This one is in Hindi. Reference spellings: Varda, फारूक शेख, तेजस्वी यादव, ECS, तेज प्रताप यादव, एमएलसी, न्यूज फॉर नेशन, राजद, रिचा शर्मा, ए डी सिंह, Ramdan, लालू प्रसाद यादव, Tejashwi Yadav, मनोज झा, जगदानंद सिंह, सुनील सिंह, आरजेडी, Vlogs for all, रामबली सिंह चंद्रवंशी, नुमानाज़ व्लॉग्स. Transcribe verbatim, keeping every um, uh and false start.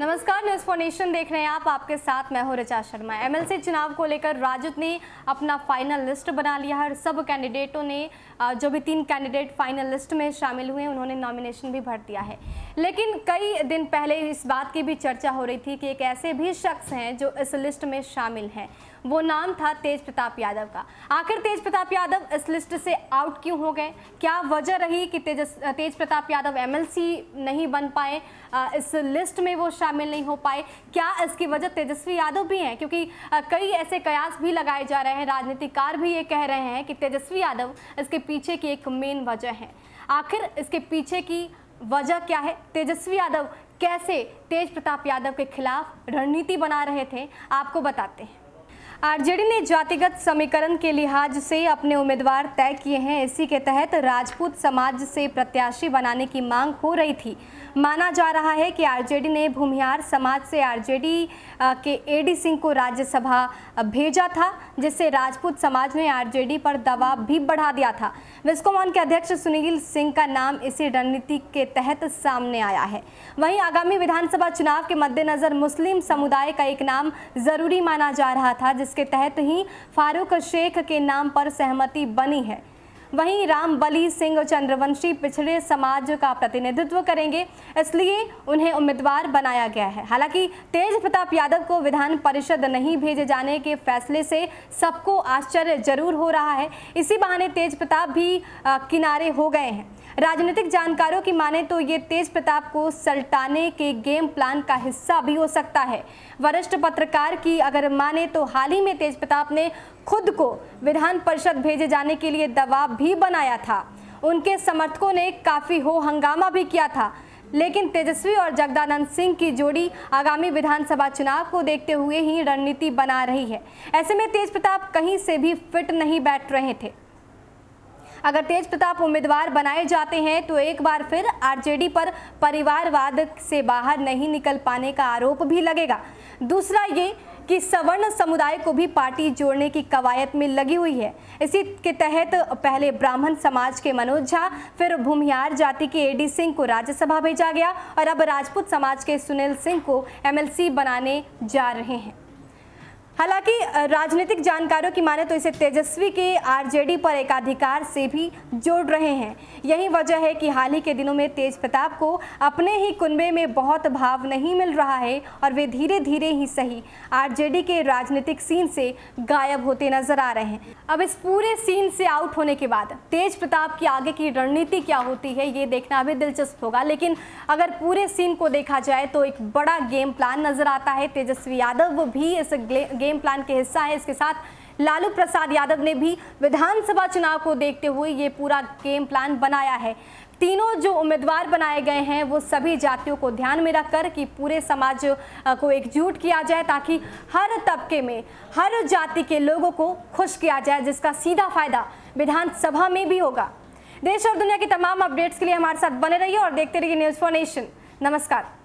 नमस्कार, न्यूज फॉर नेशन देख रहे हैं आप। आपके साथ मैं हूं रिचा शर्मा। एमएलसी चुनाव को लेकर राजद ने अपना फाइनल लिस्ट बना लिया है और सब कैंडिडेटों ने, जो भी तीन कैंडिडेट फाइनल लिस्ट में शामिल हुए, उन्होंने नॉमिनेशन भी भर दिया है। लेकिन कई दिन पहले इस बात की भी चर्चा हो रही थी कि एक ऐसे भी शख्स हैं जो इस लिस्ट में शामिल हैं। वो नाम था तेज प्रताप यादव का। आखिर तेज प्रताप यादव इस लिस्ट से आउट क्यों हो गए? क्या वजह रही कि तेजस तेज प्रताप यादव एमएलसी नहीं बन पाए, इस लिस्ट में वो शामिल नहीं हो पाए? क्या इसकी वजह तेजस्वी यादव भी हैं? क्योंकि कई ऐसे कयास भी लगाए जा रहे हैं, राजनीतिकार भी ये कह रहे हैं कि तेजस्वी यादव इसके पीछे की एक मेन वजह है। आखिर इसके पीछे की वजह क्या है? तेजस्वी यादव कैसे तेज प्रताप यादव के खिलाफ रणनीति बना रहे थे, आपको बताते हैं। आरजेडी ने जातिगत समीकरण के लिहाज से अपने उम्मीदवार तय किए हैं। इसी के तहत राजपूत समाज से प्रत्याशी बनाने की मांग हो रही थी। माना जा रहा है कि आरजेडी ने भूमिहार समाज से आरजेडी के ए डी सिंह को राज्यसभा भेजा था, जिससे राजपूत समाज ने आरजेडी पर दबाव भी बढ़ा दिया था। विस्कॉम के अध्यक्ष सुनील सिंह का नाम इसी रणनीति के तहत सामने आया है। वहीं आगामी विधानसभा चुनाव के मद्देनज़र मुस्लिम समुदाय का एक नाम ज़रूरी माना जा रहा था, जिसके तहत ही फारूक शेख के नाम पर सहमति बनी है। वहीं रामबली सिंह चंद्रवंशी पिछड़े समाज का प्रतिनिधित्व करेंगे, इसलिए उन्हें उम्मीदवार बनाया गया है। हालांकि तेज प्रताप यादव को विधान परिषद नहीं भेजे जाने के फैसले से सबको आश्चर्य जरूर हो रहा है। इसी बहाने तेज प्रताप भी आ, किनारे हो गए हैं। राजनीतिक जानकारों की माने तो ये तेज प्रताप को सल्टाने के गेम प्लान का हिस्सा भी हो सकता है। वरिष्ठ पत्रकार की अगर माने तो हाल ही में तेज प्रताप ने खुद को विधान परिषद भेजे जाने के लिए दबाव भी बनाया था। उनके समर्थकों ने काफ़ी हो हंगामा भी किया था। लेकिन तेजस्वी और जगदानंद सिंह की जोड़ी आगामी विधानसभा चुनाव को देखते हुए ही रणनीति बना रही है। ऐसे में तेज प्रताप कहीं से भी फिट नहीं बैठ रहे थे। अगर तेज प्रताप उम्मीदवार बनाए जाते हैं तो एक बार फिर आरजेडी पर परिवारवाद से बाहर नहीं निकल पाने का आरोप भी लगेगा। दूसरा ये कि सवर्ण समुदाय को भी पार्टी जोड़ने की कवायद में लगी हुई है। इसी के तहत पहले ब्राह्मण समाज के मनोज झा, फिर भूमिहार जाति के ए डी सिंह को राज्यसभा भेजा गया और अब राजपूत समाज के सुनील सिंह को एमएलसी बनाने जा रहे हैं। हालांकि राजनीतिक जानकारों की माने तो इसे तेजस्वी के आरजेडी पर एकाधिकार से भी जोड़ रहे हैं। यही वजह है कि हाल ही के दिनों में तेज प्रताप को अपने ही कुनबे में बहुत भाव नहीं मिल रहा है और वे धीरे धीरे ही सही आरजेडी के राजनीतिक सीन से गायब होते नजर आ रहे हैं। अब इस पूरे सीन से आउट होने के बाद तेज प्रताप की आगे की रणनीति क्या होती है, ये देखना भी दिलचस्प होगा। लेकिन अगर पूरे सीन को देखा जाए तो एक बड़ा गेम प्लान नजर आता है। तेजस्वी यादव भी इस गेम प्लान के हिस्सा है। इसके साथ लालू प्रसाद यादव ने भी विधानसभा चुनाव को देखते हुए ये पूरा गेम प्लान बनाया है। तीनों जो उम्मीदवार बनाए गए हैं वो सभी जातियों को ध्यान में रखकर कि पूरे समाज को एकजुट किया जाए, ताकि हर तबके में हर जाति के लोगों को खुश किया जाए, जिसका सीधा फायदा विधानसभा में भी होगा। देश और दुनिया की तमाम अपडेट्स के लिए हमारे साथ बने रहिए और देखते रहिए न्यूज फॉर नेशन। नमस्कार।